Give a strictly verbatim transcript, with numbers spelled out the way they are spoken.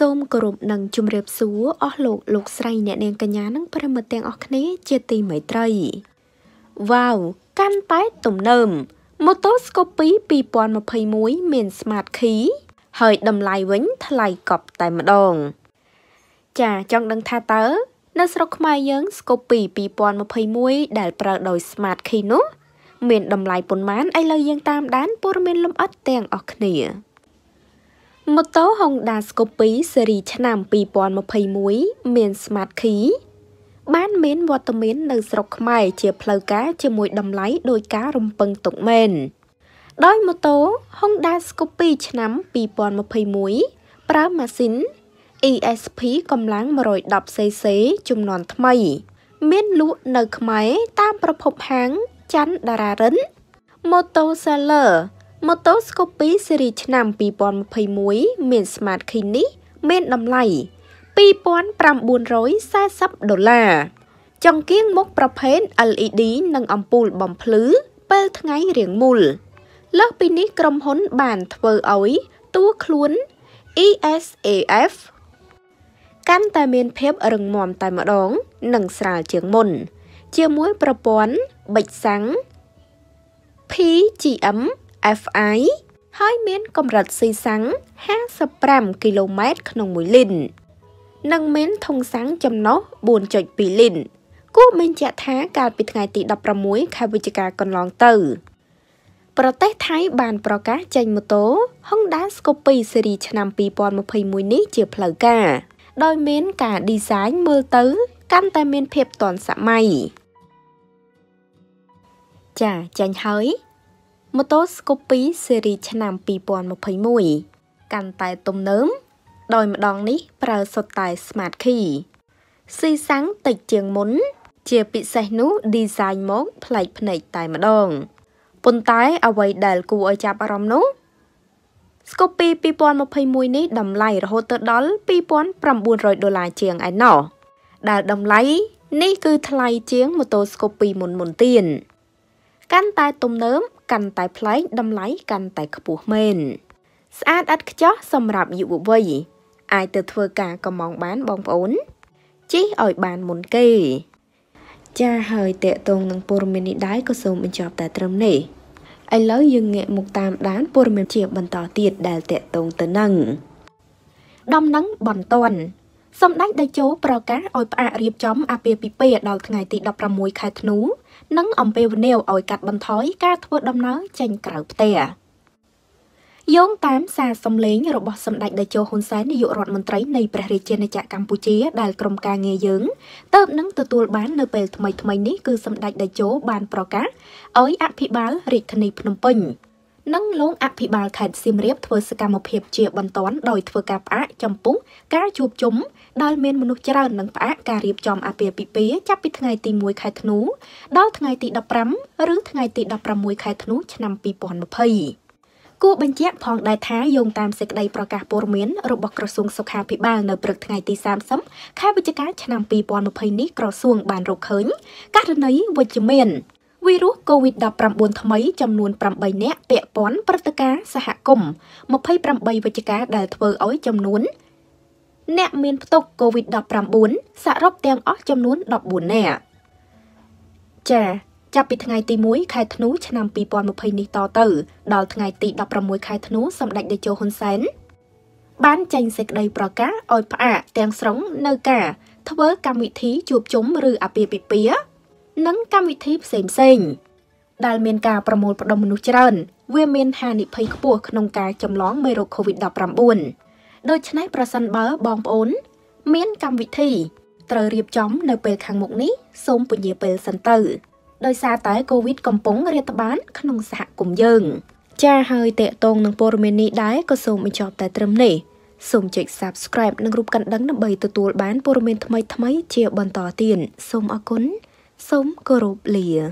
Sôm cơ rộp nâng chùm rệp xúa ốc lột lột sray nhẹ đèn cả nhà nâng bà mật tên ốc này chia tì mấy trời. Wow, căn tái tùm nơm. Mô tố Scoopy bì bọn mà phây muối mền smart khí. Hơi đầm lại vĩnh thay lại cọp tại mặt đồn. Chà, chọn đăng tha tớ. Nó sẽ rốc mai dấn Scoopy bì bọn mà phây muối đài bà đòi smart khí nốt. Mền đầm lại bốn mán ai lời dân tam đán bố mên lâm ớt tên ốc này. Một tố hồng đà Scoopy series nam bì bọn mà phây muối mền smart khí. Bán mến vô tâm mến nâng sọc mày chìa phlâu cá chìa mùi đầm lấy đôi cá rung băng tổng mên. Đói mô tố, hông đa Scoopy chnám bì bọn mà phây muối, pra mà xín, e ét pê cầm láng mà rồi đọc xế xế chung nón thâm mây. Mến lũ nâng khmái tam bà phộp háng chán đà ra rấn. Mô tố xa lờ, mô tố Scoopy series chnám bì bọn mà phây muối, mến smart khí ní, mến đầm lấy. Pi bón pram buồn rối xa sắp đô la. Trong kiếng mốc prop hến lờ e đê nâng ampul bòm phứ, pel ngay riêng mùl. Lớp pini krom hốn bàn thơ ối, túa khluốn, e ét a ép. Căn ta miên phép rừng mòm tài mở đón, nâng sra trường môn. Chia muối prop bón, bạch sáng, phí chỉ ấm, F I. Hói miên công rật xây sáng, hai mươi lăm ki lô mét nông mũi linh. Nâng mến thông sáng châm nó buồn chọt bì lịn. Cú mình chạ thá cà bịt ngày tị đập ra muối khai vui chạc còn lòn tử. Pro tết thái bàn pro cá chanh một tố, hông đá Scoopy series nam bì bọn một phây muối ní chìa phở cả. Đôi mến cả đi sáng mơ tứ, căn ta mến phép toàn xã mày. Chà, chanh hới. Một tố Scoopy series nam bì bọn một phây muối. Căn ta tôm nớm. Đôi mà đón ní, bà sọt tài smart key. Xí sáng tịch trường muốn, chìa bị xe nú design mốt play play tài mà đón. Bồn tái ở quầy đèl cụ ở chạp ở rộng nú. Scoopy bì bọn một phây mùi ní đầm lây rồi hô tớ đó bì bọn pram buôn rồi đô la chiếng ai nọ. Đã đầm lây, ní cứ thay chiếng một tô Scoopy môn môn tiền. Căn tài tùm nớm, căn tài play đầm lây, căn tài khắp buộc mên. Sát ách chó xâm rạp dụ vầy. Ai từ thua cả còn mong bán bóng ổn. Chí ỏi bàn môn kì. Cha hơi tệ tông nâng bố mình đi đáy có xông mình chọc tại trâm này. Ai lỡ dừng nghệ mục tam đán bố mình chìa bằng tỏ tiệt đà tệ tông tớ nâng. Đông nắng bòn tuần. Xông đáy đáy chố bảo cá ỏi bà riêng chóm à bìa bì bìa đào ngày tị đọc ra mùi khai thân nú. Nắng ổng bèo nèo ỏi cắt bằng thói ca thua đông nó chanh cảo tè. Dông tám xa xâm lến rồi bỏ xâm đạch đại châu hôn sáng để dụ rọt môn trái này bà rì trên chạy Campuchia đài crom ca nghe dưỡng. Tớp nâng từ tuôn bán nơi bèl thầm mây thầm mây ní cư xâm đạch đại châu bàn bà cá. Ới ạc phí bál rịt thân nịp nông bình. Nâng lông ạc phí bál khảnh xìm riếp thơ sơ ca mập hiệp chìa bần toán đòi thơ ca phá châm phúc, cá chụp chúng. Đòi mên môn nục chá nâng phá ca riếp chòm ạc bìa bì bìa chắp bì thangay tì mùi khai thân nú. Đó thangay tì đập rắm, rứ thangay tì đập rắm mùi khai thân nú chăm bì bọn mập hầy. Cú bánh chép phong đại thái dùng tam sạch đầy bảo cả bồn miến rộp bọc rộp xuống sọc hà phí bàn nở bực ngày tì xám sấm khai với cá chả nằm bì bọn một phây ní rộp xuống bàn rộp khớn các rừng ấy vô chùm miền virus covid đập bầm buồn thầm ấy chầm nuôn bầm bầy nét bẹ bón bắt tơ cá xa hạ cùng một phây bầm bầy với cá đài thờ ối chầm nuôn nét miền tục covid đập bầm buồn xạ rộp đen ót chầm nuôn đập buồn nè chà. Chạp bị thằng ngày tì muối khai thân nú cho nằm bì bọn một hình ní to tử, đó thằng ngày tì đọc ra muối khai thân nú xâm đạch để cho hôn sáng. Bán chanh sạch đầy bỏ cá, ôi bạ, tên sống, nơ cả, thơ vớ cam vị thí chụp chúng rư à bìa bìa bìa. Nâng cam vị thí xềm xềm. Đà miền cà bà môn bà đông nụ trơn, vừa miền hà nịp hình khắp buộc nông cá chấm lóng mê rô covid đọc rằm buồn. Đôi chân này bà sân bớ bóng bốn, miền cam vị thí, trời riêng chóng nơi bề kháng mục ní, xôm bùn dìa bề sân tử. Đôi xa tới covid công bóng rét bán khá nông xã cùng dân. Cha hơi tệ tôn nâng bố mình đi đáy có xông mình chọc tại trâm này. Xông chạy subscribe nâng rụp cạnh đắng nâng bày từ tuột bán bố mình thầm mấy thầm mấy chia bọn tỏ tiền. Xông ạ cún, xông cơ rộp lìa.